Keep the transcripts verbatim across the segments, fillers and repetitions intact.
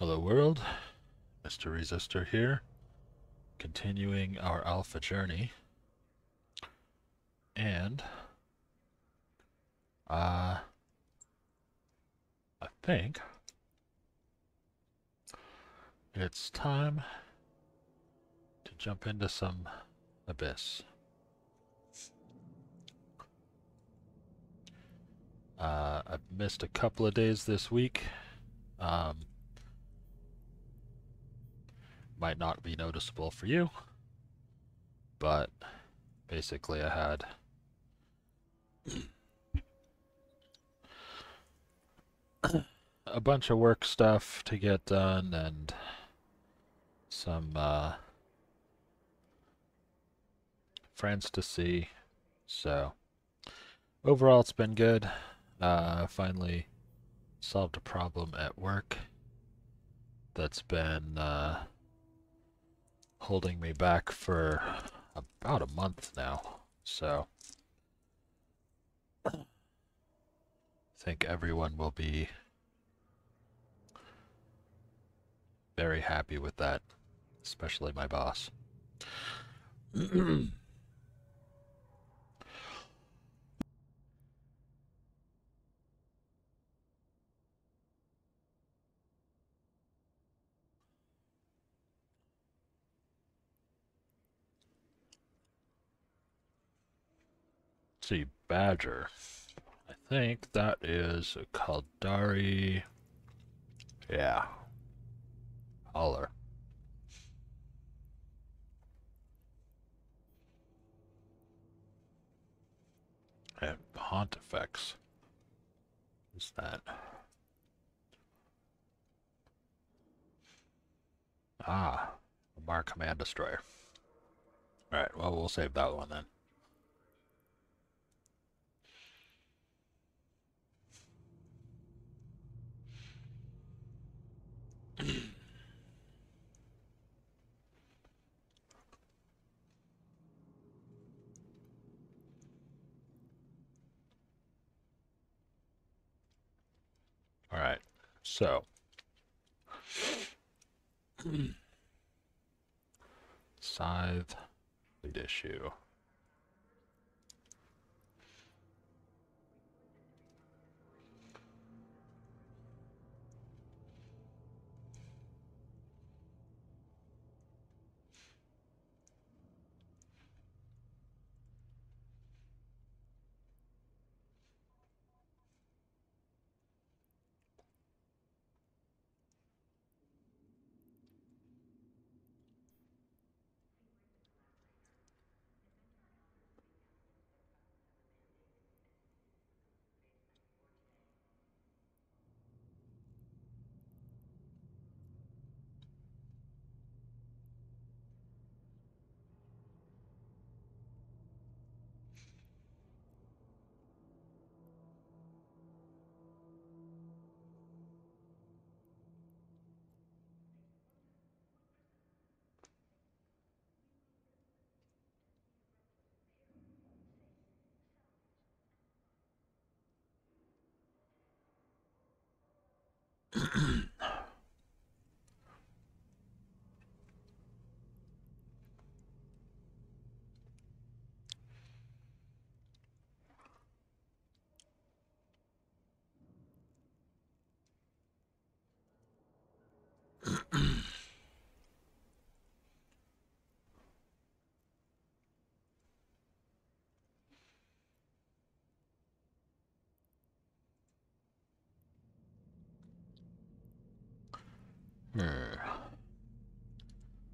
Hello world, Mister Resistor here, continuing our alpha journey, and uh, I think it's time to jump into some abyss. Uh, I've missed a couple of days this week. Um, might not be noticeable for you, but basically I had a bunch of work stuff to get done and some uh, friends to see, so overall it's been good. Uh, finally solved a problem at work that's been uh, holding me back for about a month now, so I think everyone will be very happy with that, especially my boss. Badger. I think that is a Kaldari. Yeah. Holler. And Pontifex. What's that? Ah, a Mar Command Destroyer. Alright, well, we'll save that one then. All right, so scythe lead issue. Hmm.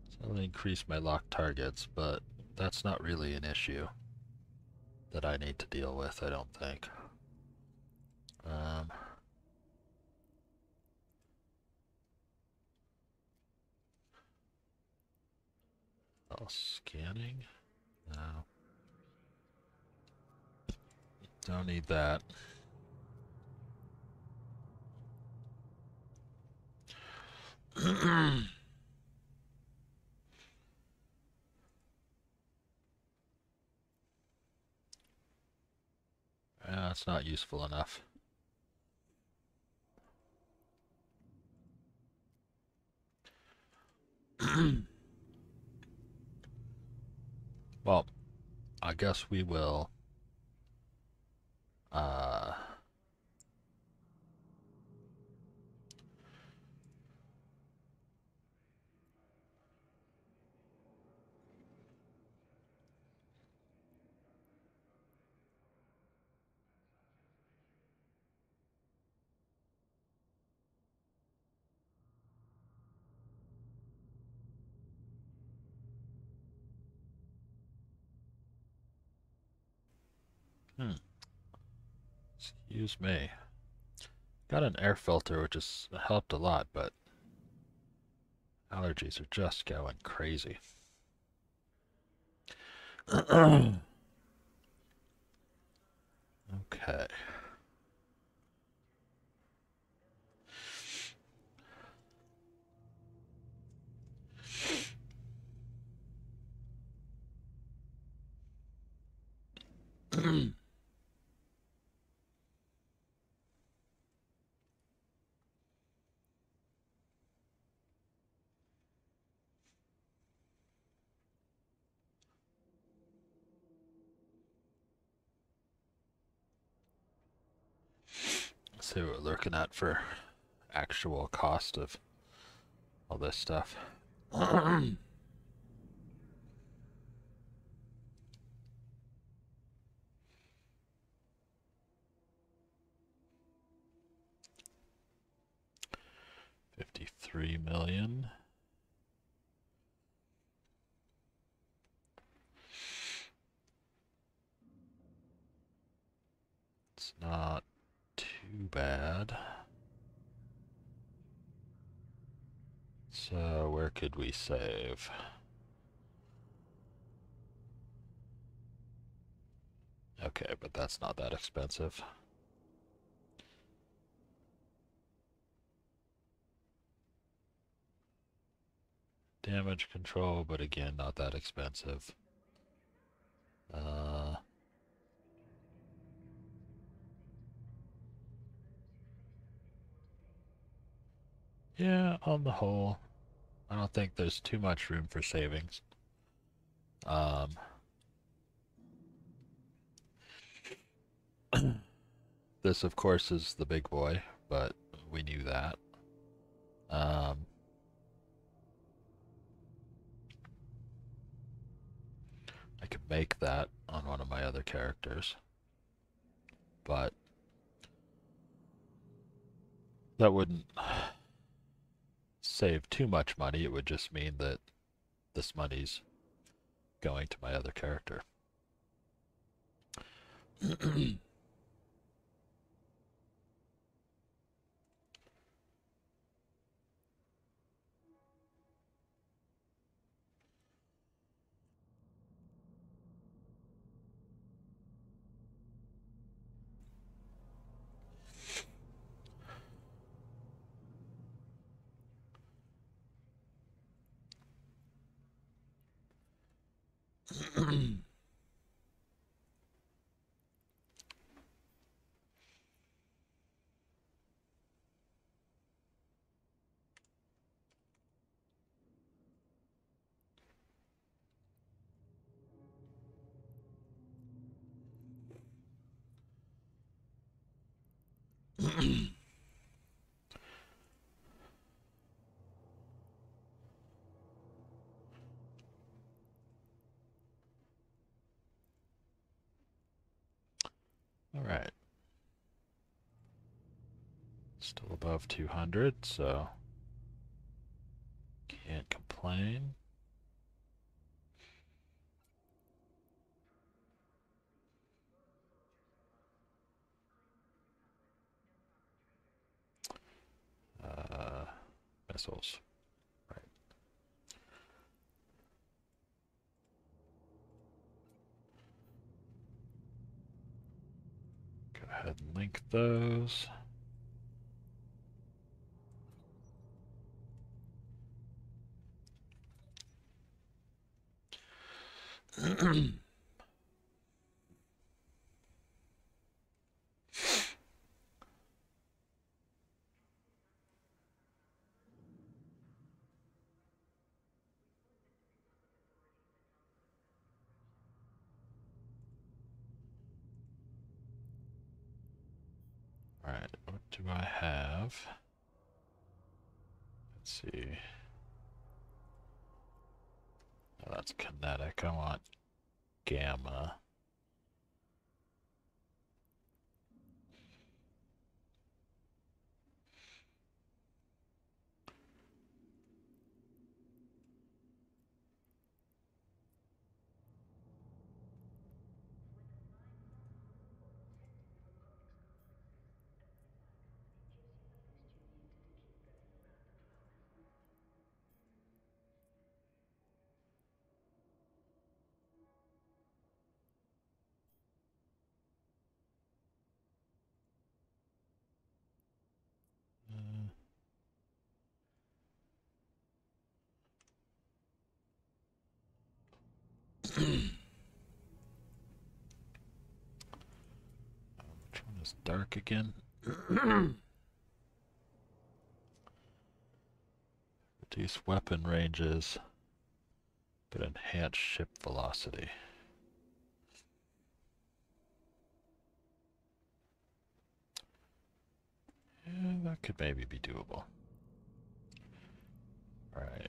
So I'll increase my lock targets, but that's not really an issue that I need to deal with, I don't think. Um... Oh, scanning? No. Don't need that. Yeah, it's not useful enough. Well, I guess we will uh Hmm. Excuse me. Got an air filter, which has helped a lot, but allergies are just going crazy. Okay. See what we're looking at for actual cost of all this stuff. Fifty-three million. It's not too bad. So where could we save? Okay, but that's not that expensive. Damage control, but again, not that expensive. Uh... Yeah, on the whole, I don't think there's too much room for savings. Um, this, of course, is the big boy, but we knew that. Um, I could make that on one of my other characters, but that wouldn't save too much money. It would just mean that this money's going to my other character. All right. Still above two hundred, so can't complain. Uh, missiles. Right. Go ahead and link those. Alright, what do I have? Let's see. Oh, that's kinetic. I want gamma. It's dark again. Reduce weapon ranges, but enhance ship velocity. Yeah, that could maybe be doable. All right.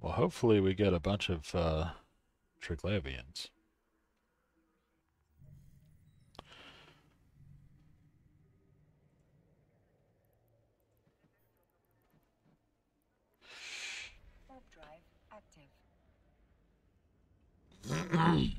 Well, hopefully we get a bunch of uh, Triglavians. Self-drive active. Okay.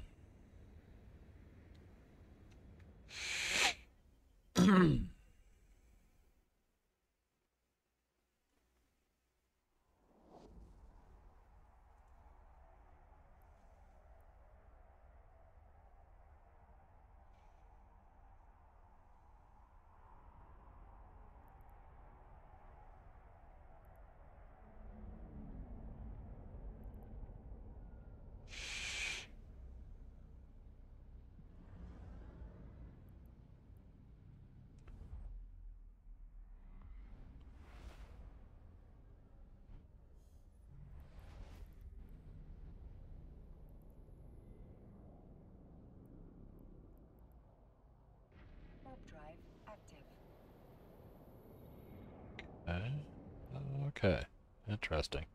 Okay. Interesting.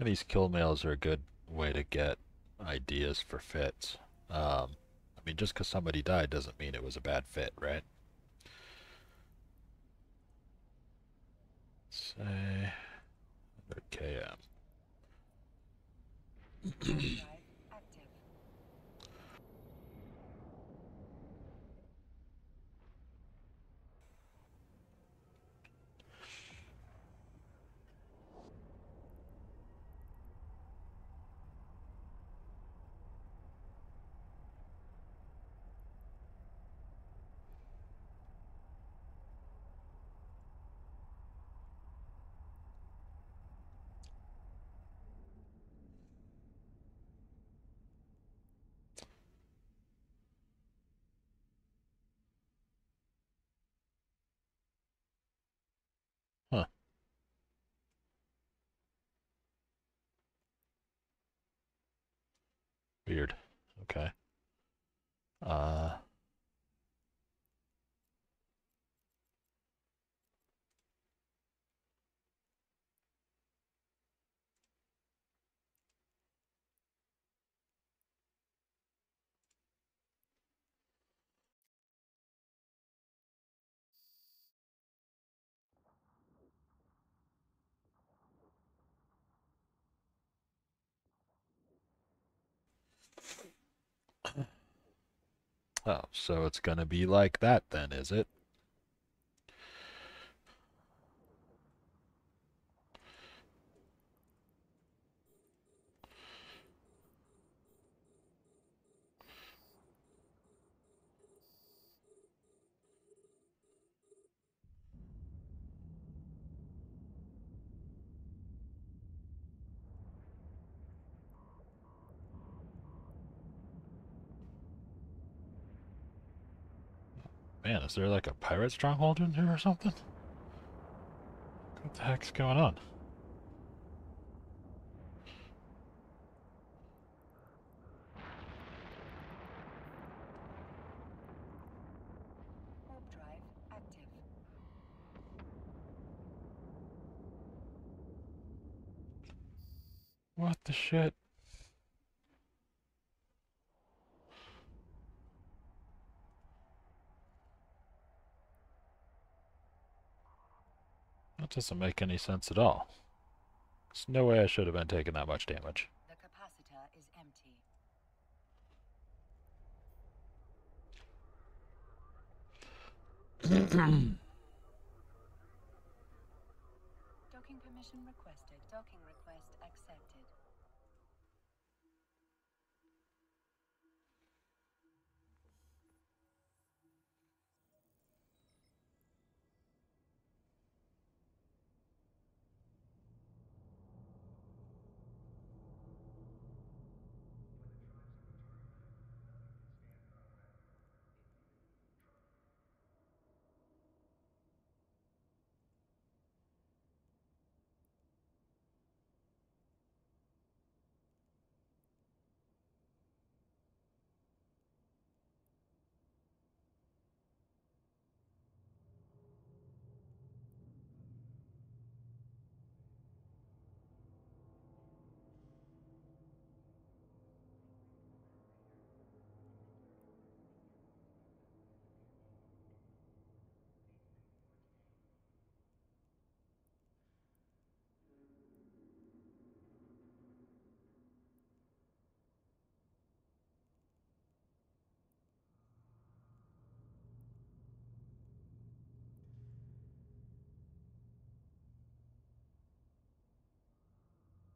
And these kill mails are a good way to get ideas for fits. Um, I mean, just because somebody died doesn't mean it was a bad fit, right? Say, one hundred K M. Okay. Uh... Oh, so it's gonna be like that then, is it? Man, is there like a pirate stronghold in here or something? What the heck's going on? What the shit? Doesn't make any sense at all. There's no way I should have been taking that much damage. The capacitor is empty. Docking permission requested. Docking request accepted.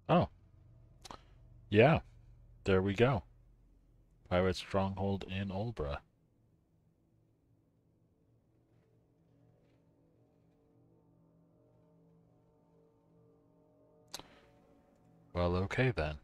Oh, yeah, there we go. Pirate Stronghold in Olbra. Well, okay then.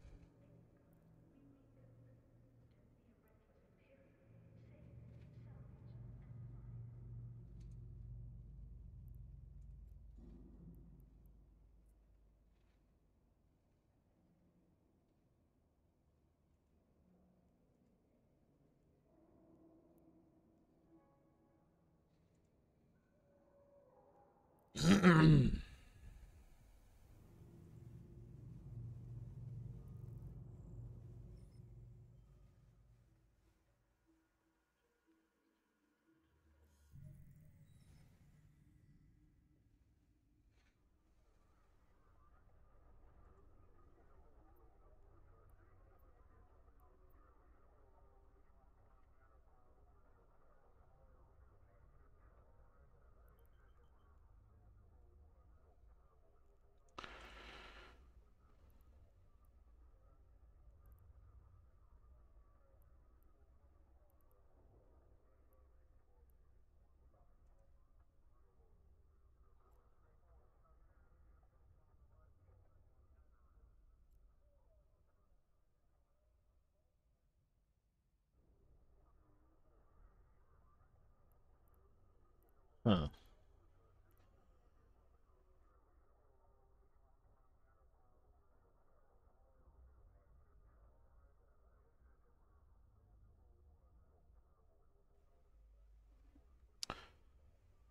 Huh.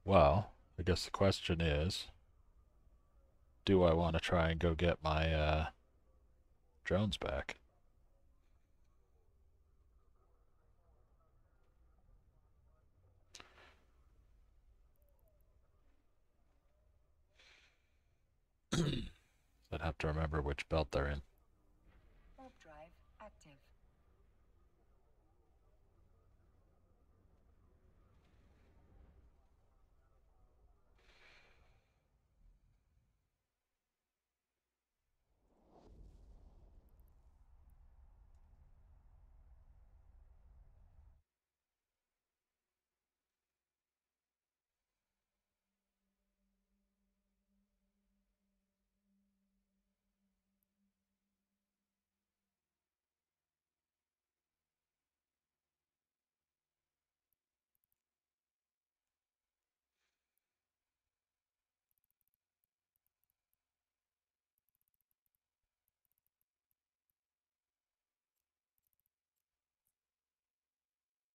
Well, I guess the question is, do I want to try and go get my uh, drones back? I'd have to remember which belt they're in.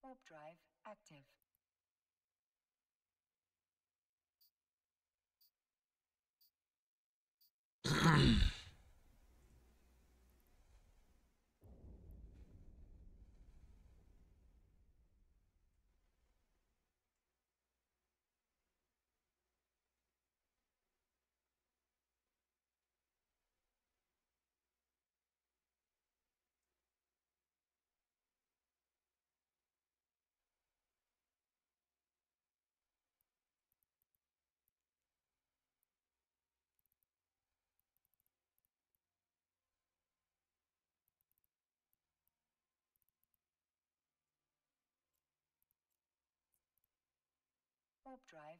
Orb drive active. Orb drive active. Orb drive active. Orb drive active.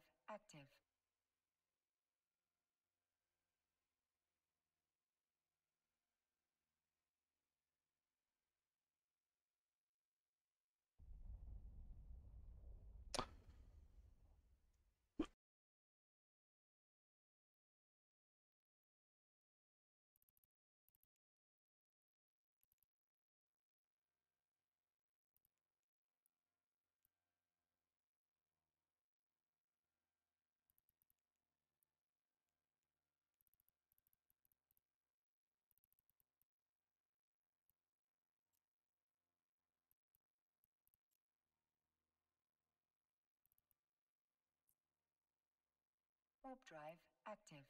Orb drive active.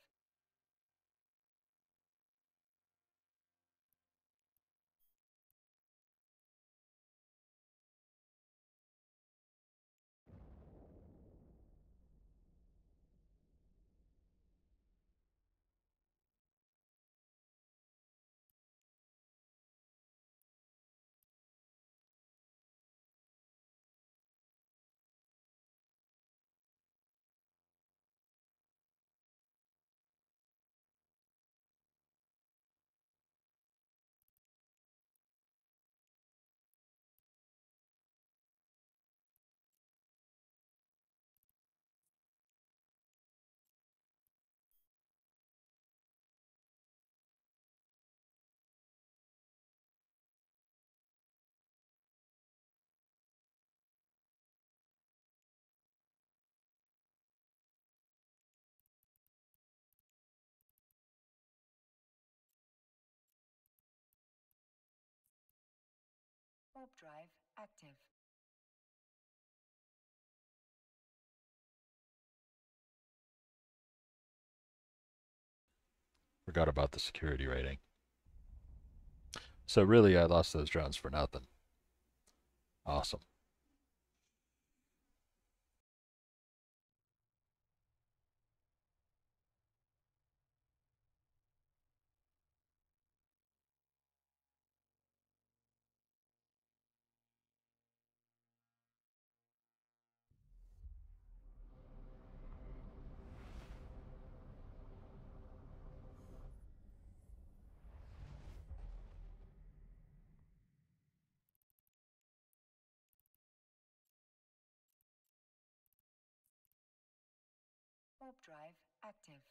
Forgot about the security rating. So really, I lost those drones for nothing. Awesome. Orb drive active.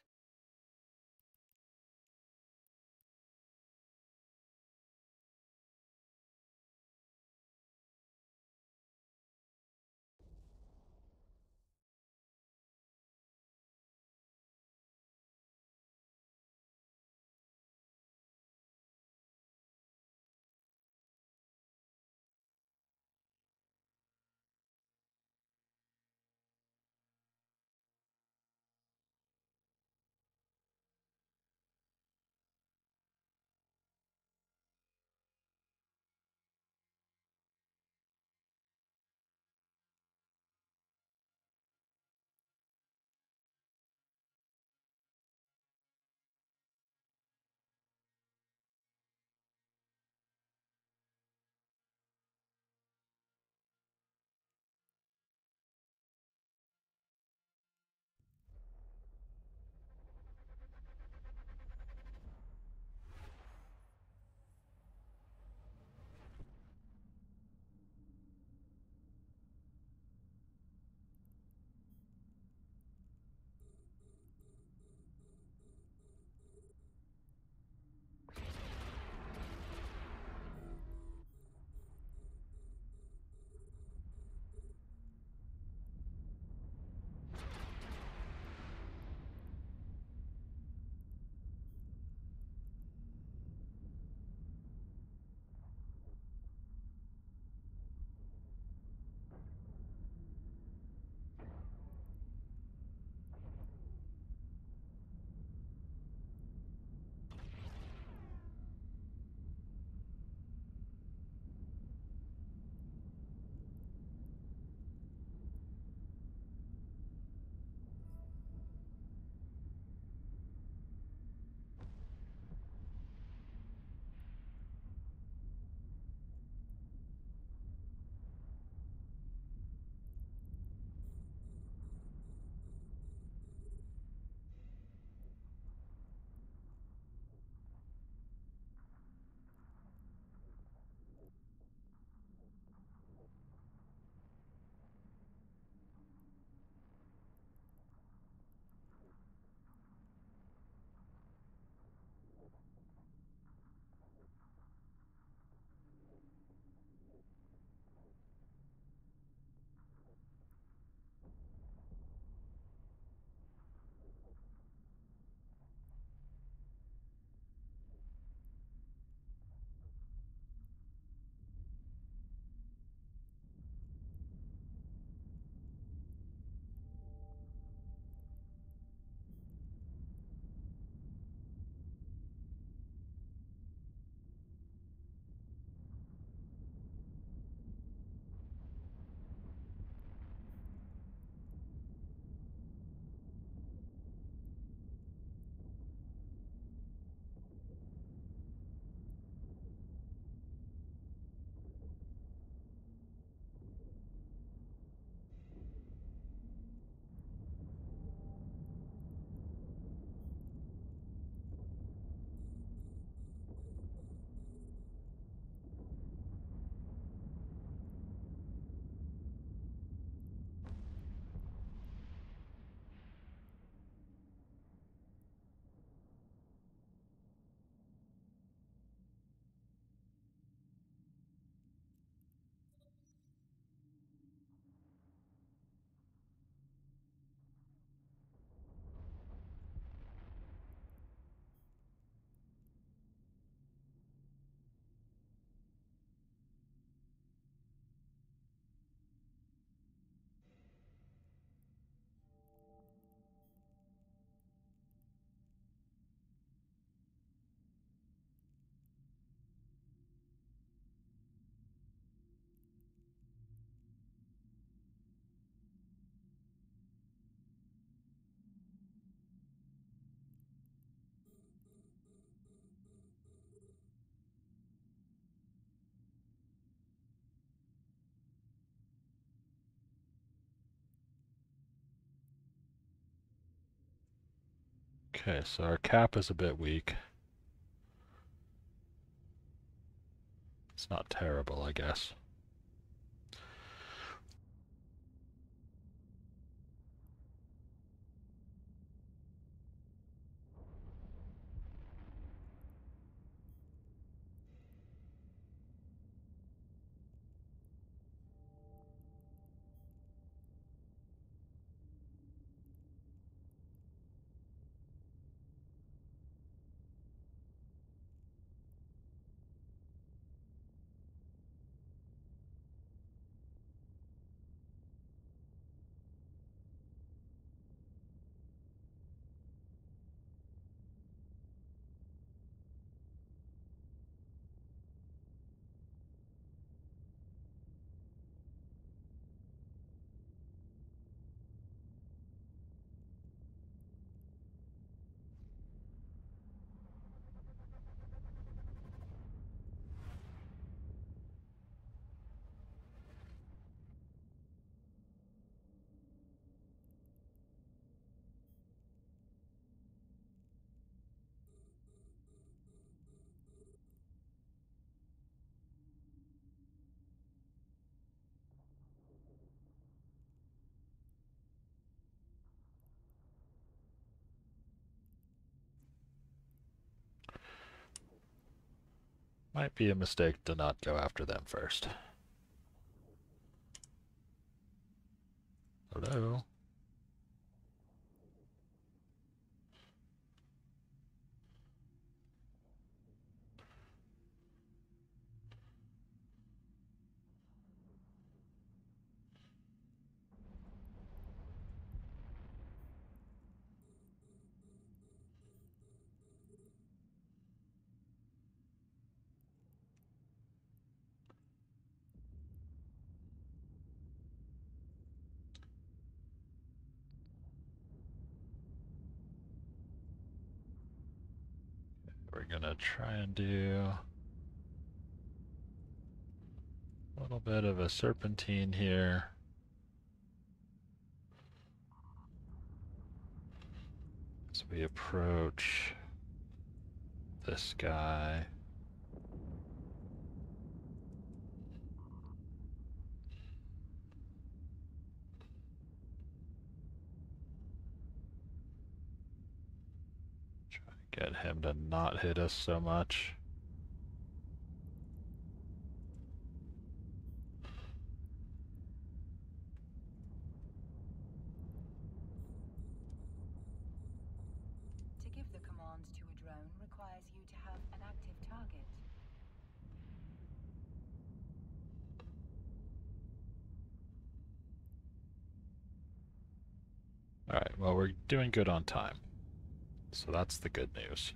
Okay, so our cap is a bit weak. It's not terrible, I guess. Might be a mistake to not go after them first. Hello? We're gonna try and do a little bit of a serpentine here. As we approach this guy. Get him to not hit us so much. To give the commands to a drone requires you to have an active target. All right, well, we're doing good on time. So that's the good news.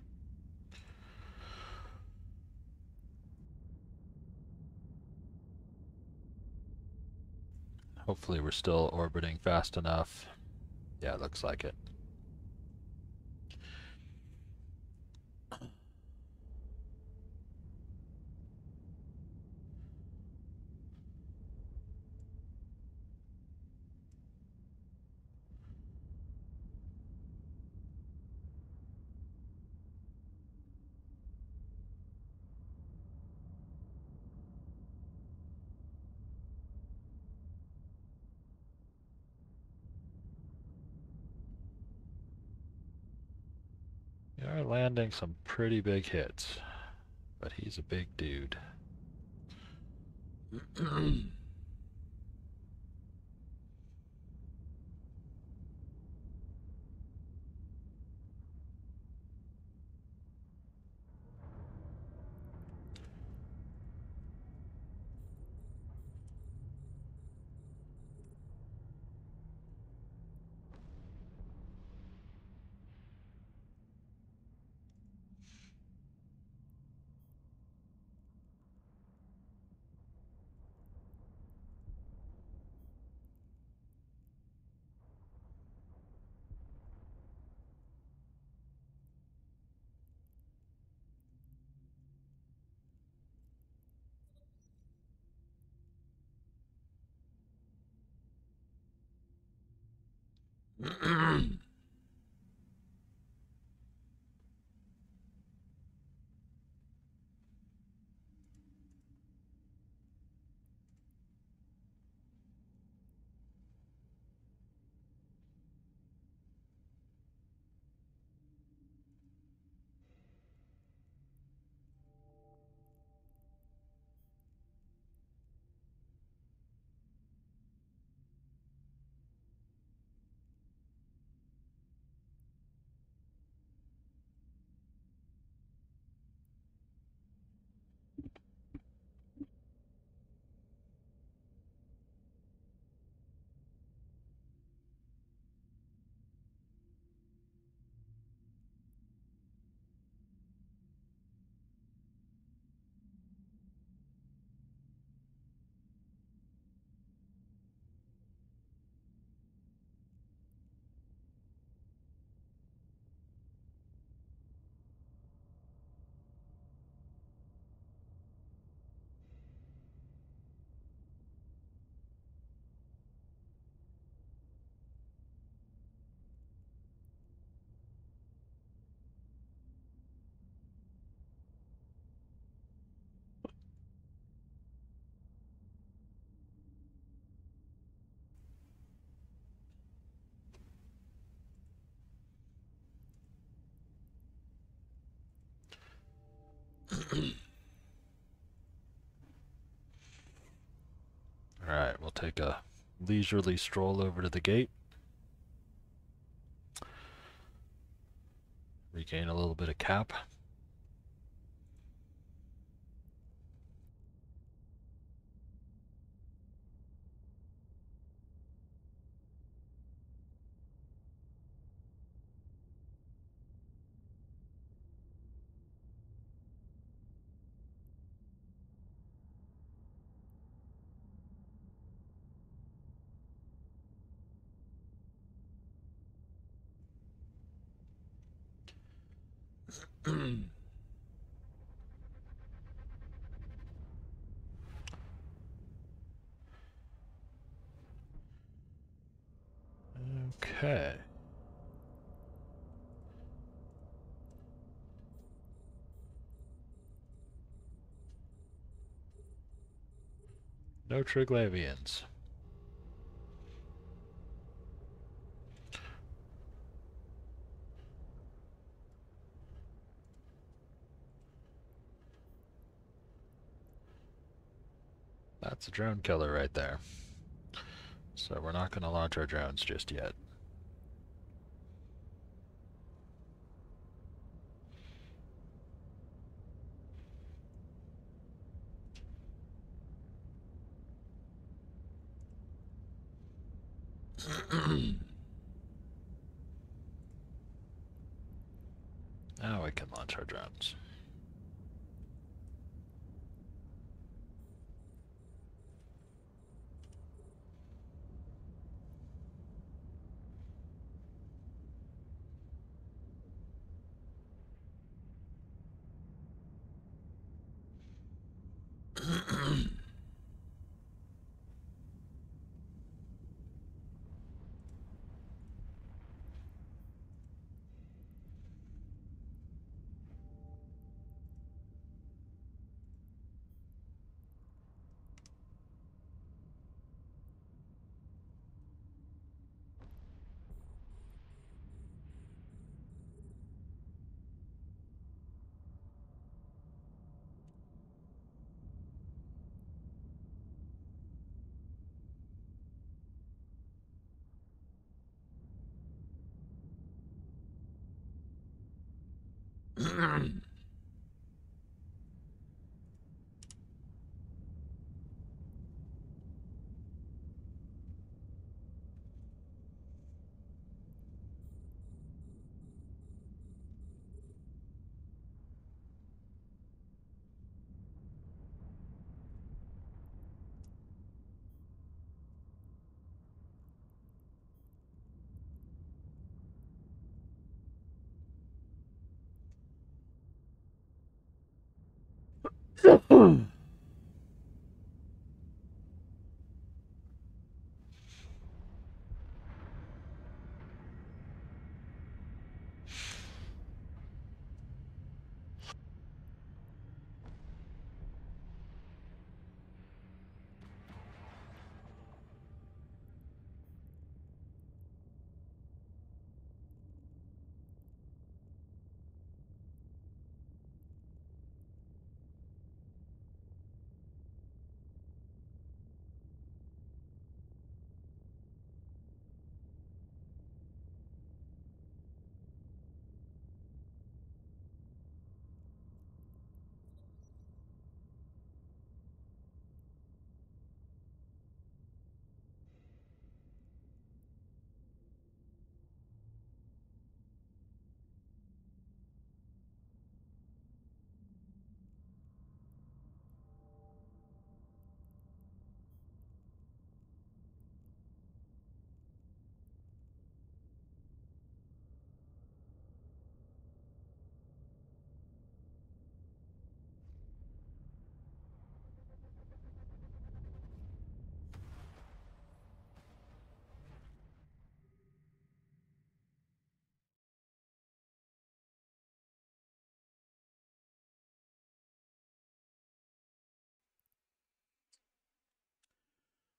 Hopefully we're still orbiting fast enough. Yeah, it looks like it. Landing some pretty big hits, but he's a big dude. Alright, we'll take a leisurely stroll over to the gate. Regain a little bit of cap. Okay. No Triglavians. That's a drone killer right there. So we're not going to launch our drones just yet. Now we can launch our drones.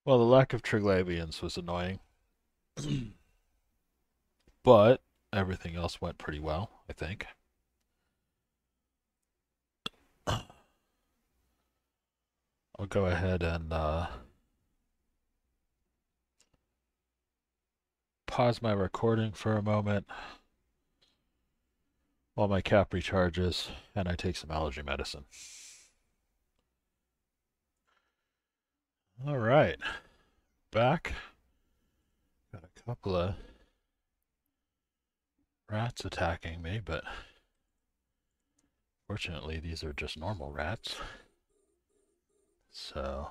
Well, the lack of Triglavians was annoying, but everything else went pretty well, I think. I'll go ahead and uh, pause my recording for a moment while my cap recharges and I take some allergy medicine. All right, back. Got a couple of rats attacking me, but fortunately these are just normal rats, so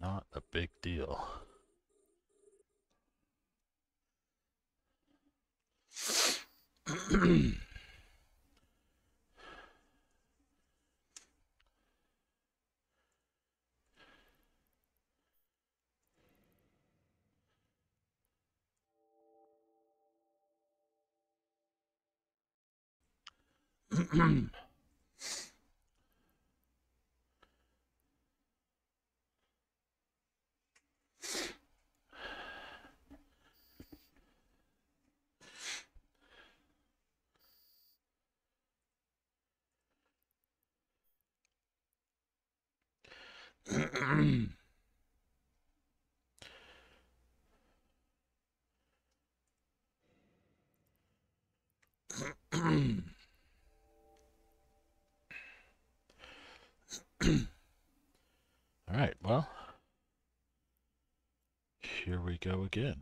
not a big deal. All right, well, here we go again.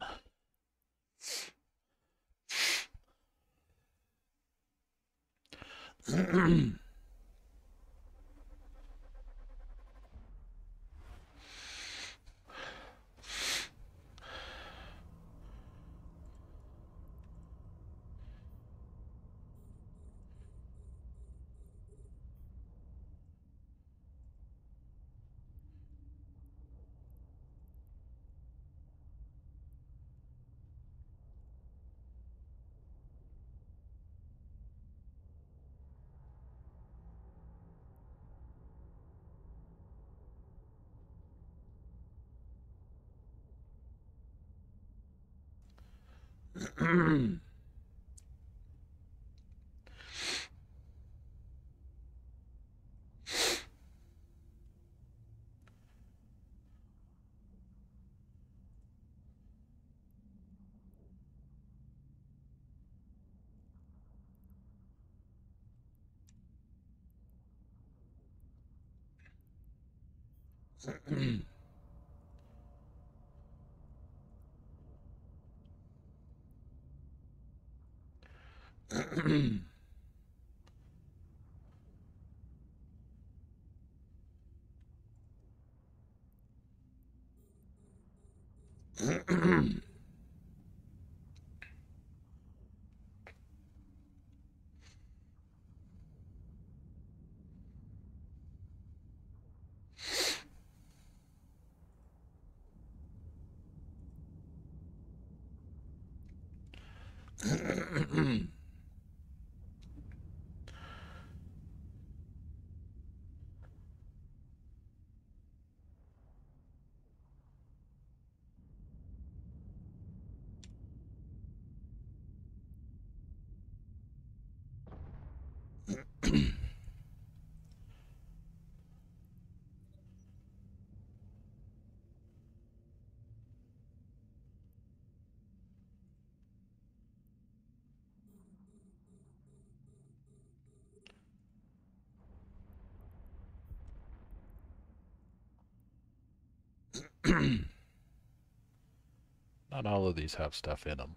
Not all of these have stuff in them.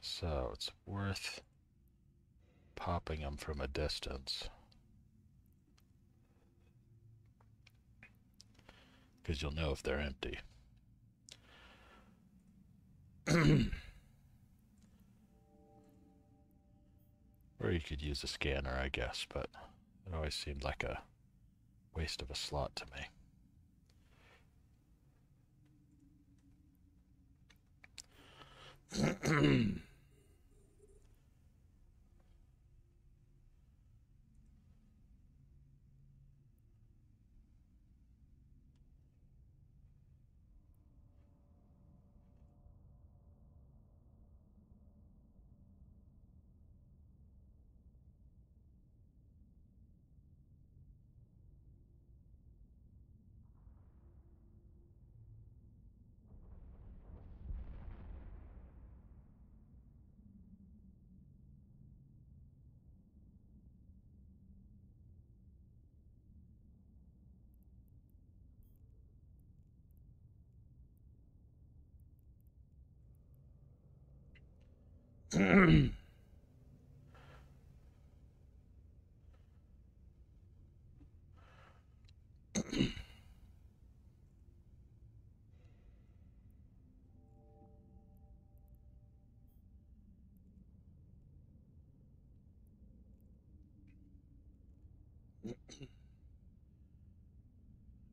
So it's worth popping them from a distance, because you'll know if they're empty. Or you could use a scanner, I guess, but it always seemed like a waste of a slot to me.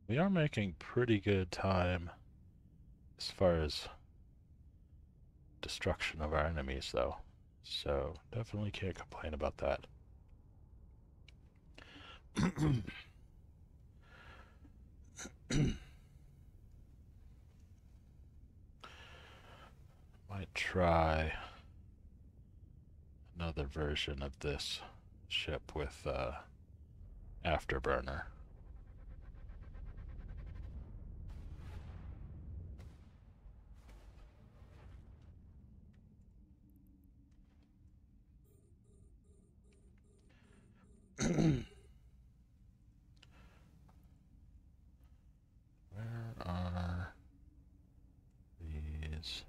We are making pretty good time as far as destruction of our enemies, though, so definitely can't complain about that. Might try another version of this ship with uh, afterburner. Where are these?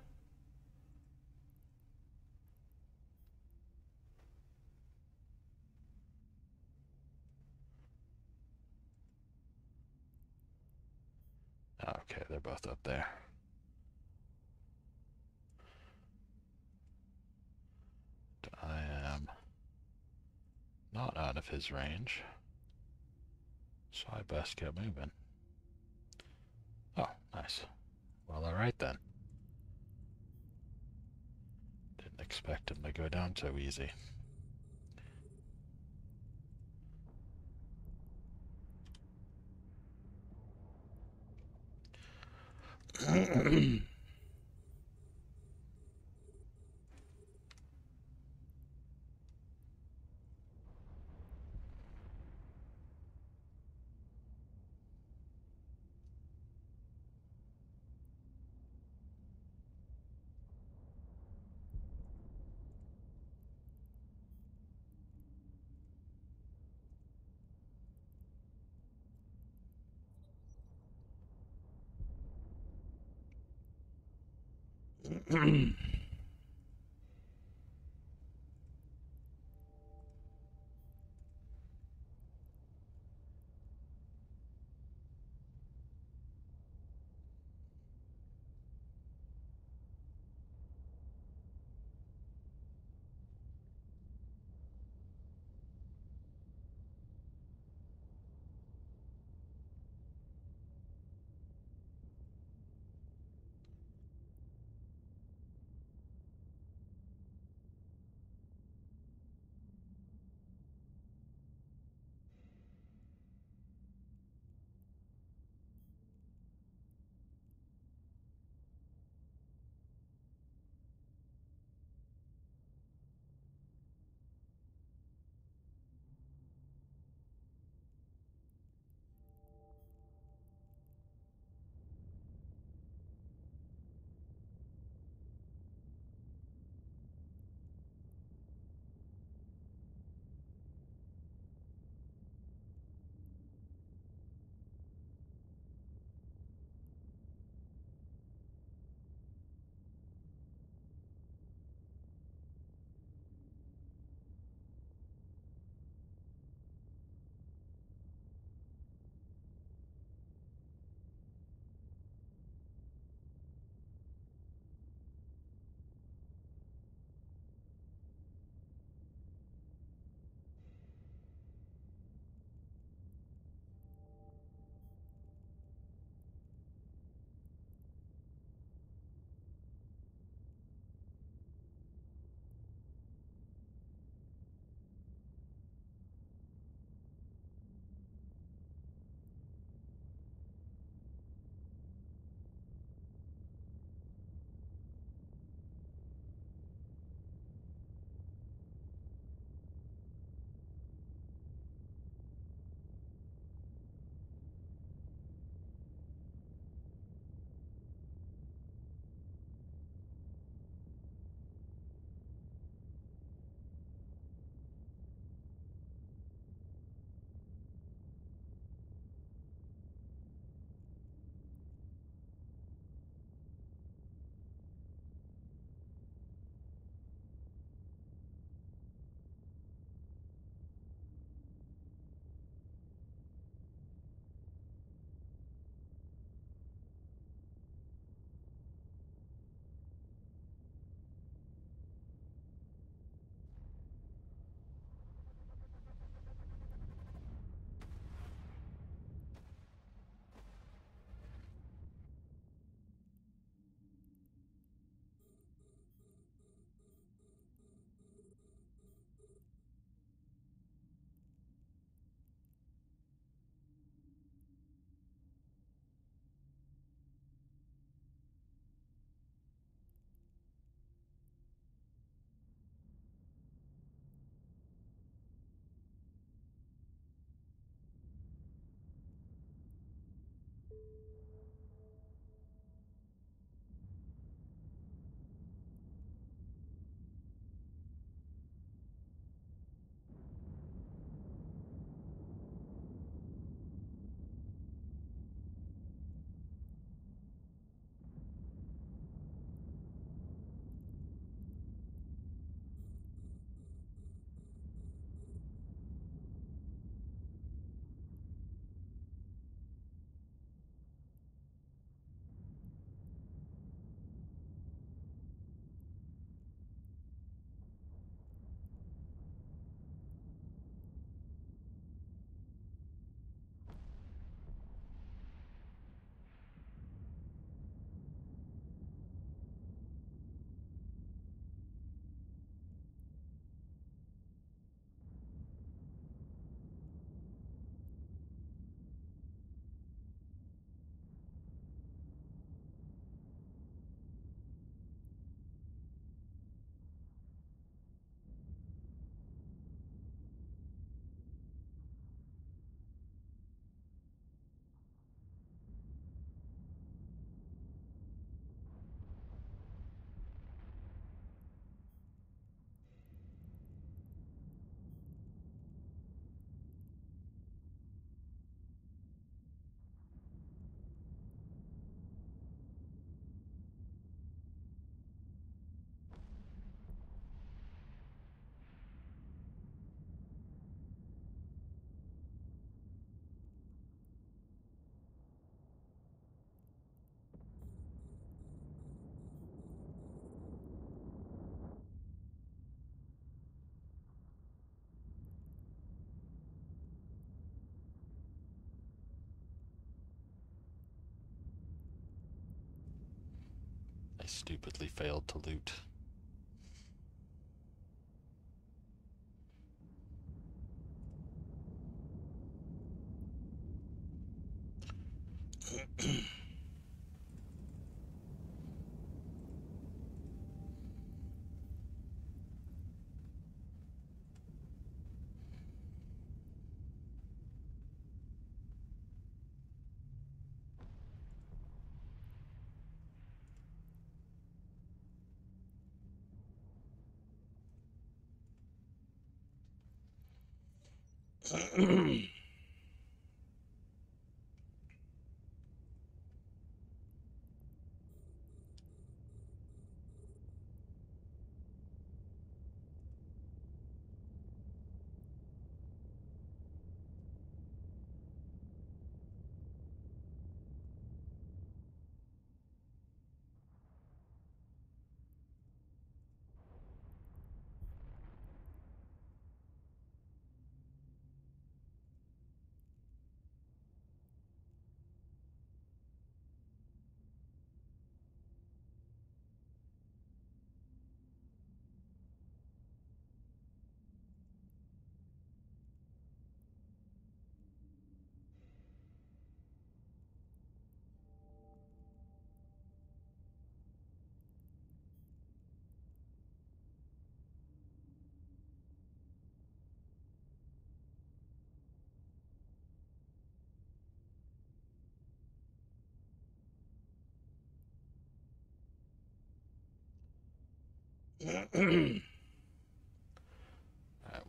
Okay, they're both up there. I am not out of his range, so I best get moving. Oh, nice. Well, alright then. Didn't expect him to go down so easy. I stupidly failed to loot. Alright,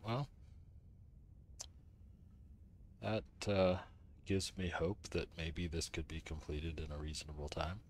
well, that uh, gives me hope that maybe this could be completed in a reasonable time.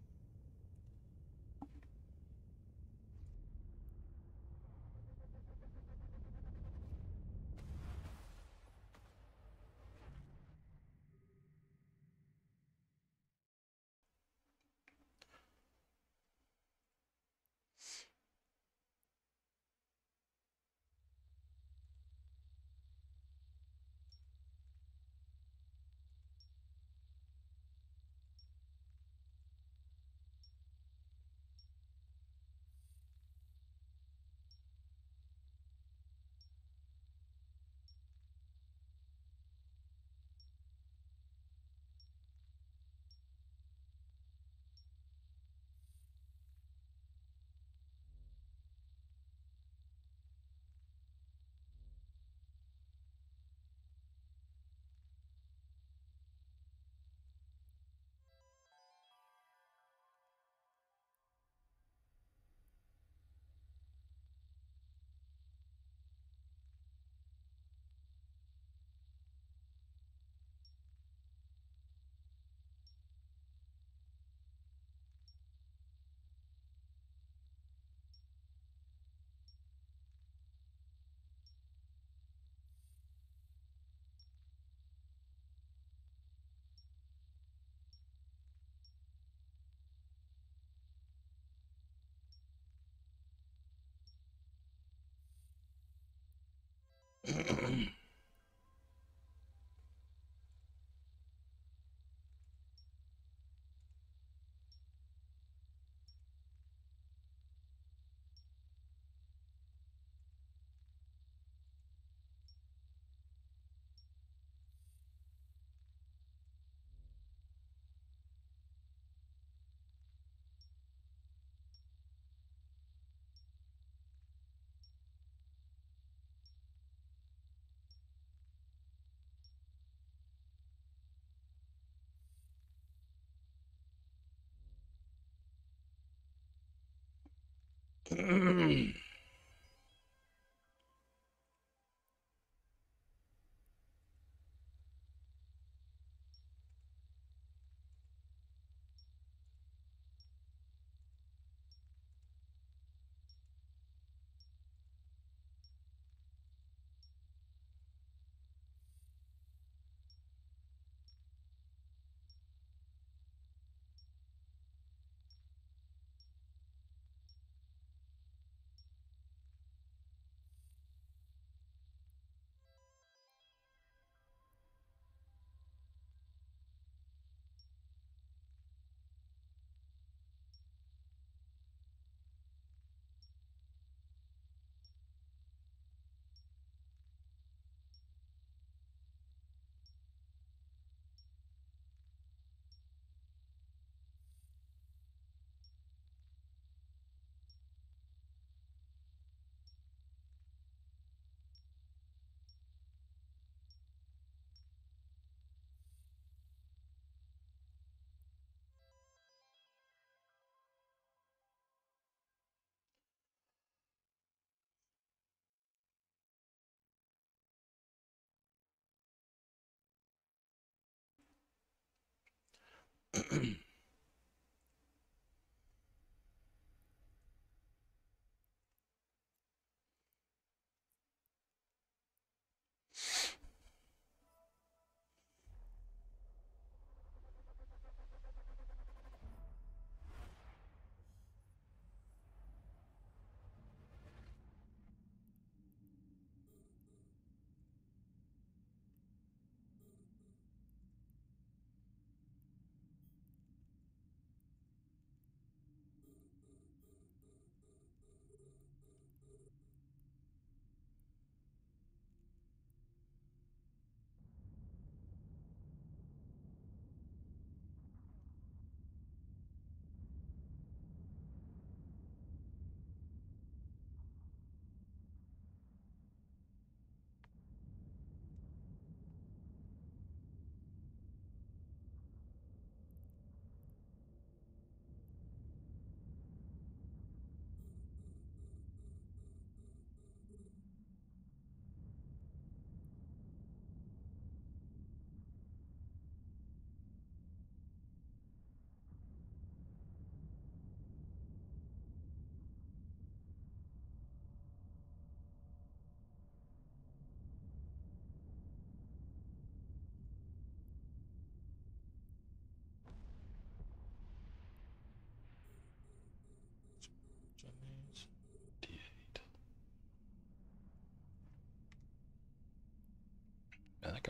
Mm-hmm.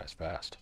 as fast.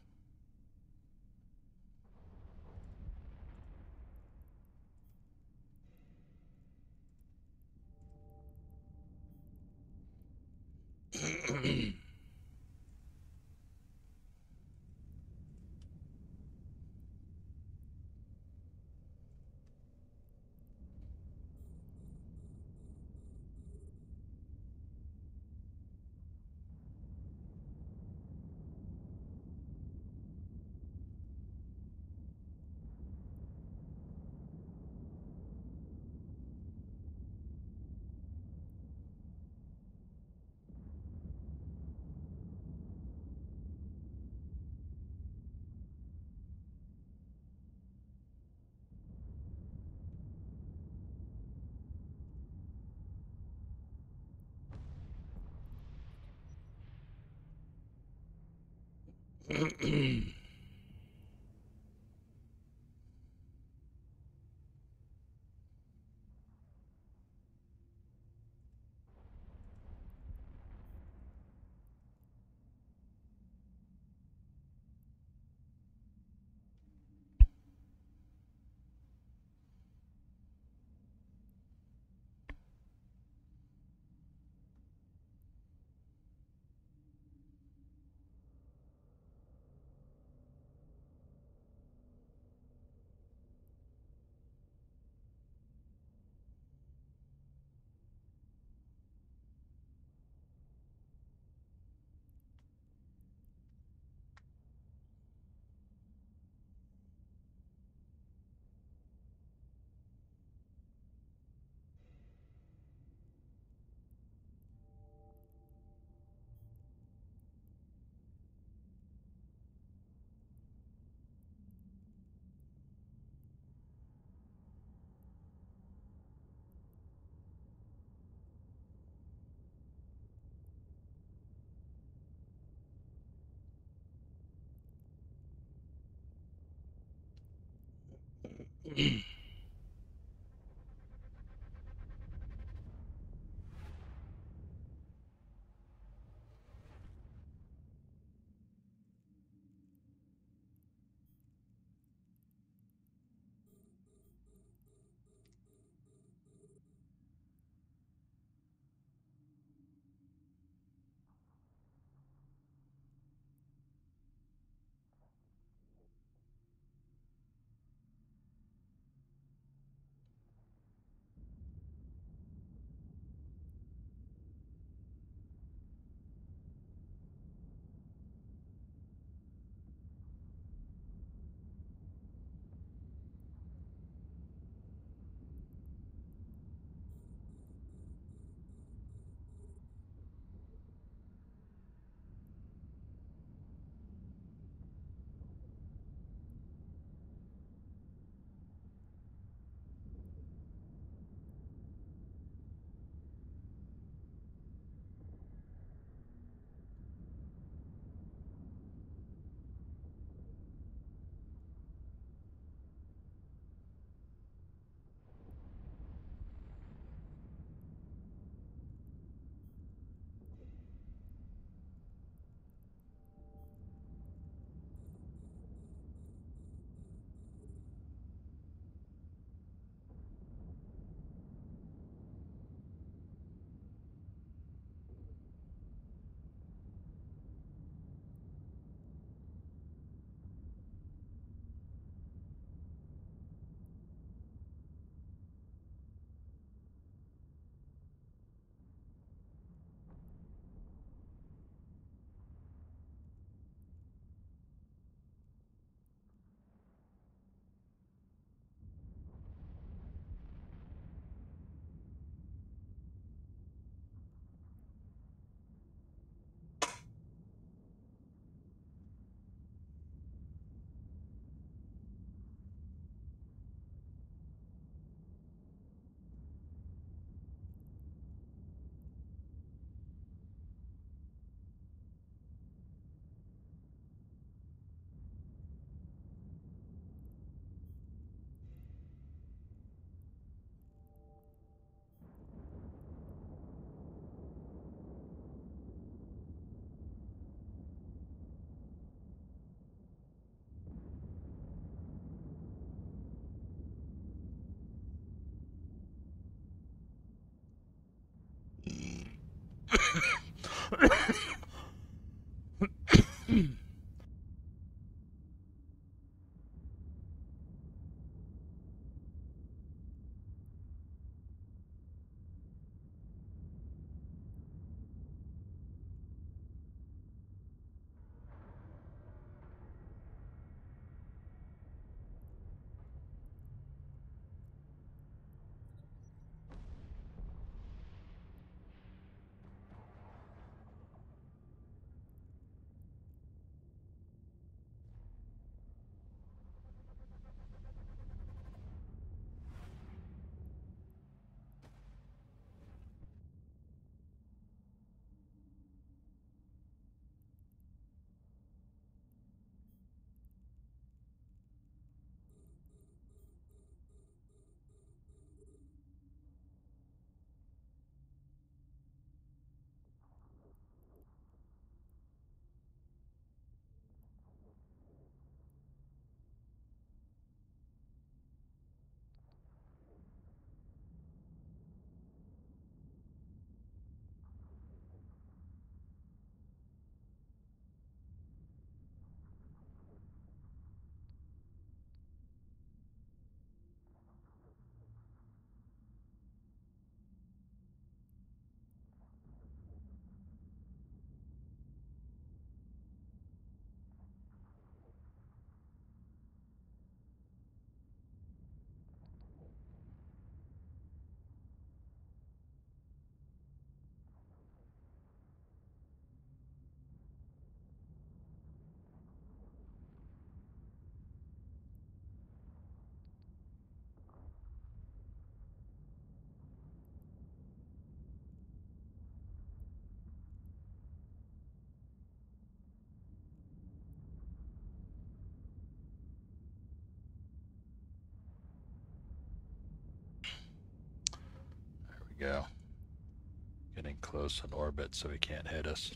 Go. Getting close in orbit so he can't hit us.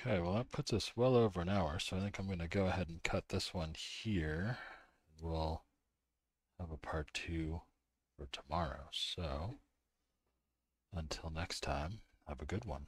Okay, well that puts us well over an hour, so I think I'm going to go ahead and cut this one here. We'll have a part two for tomorrow. So until next time, have a good one.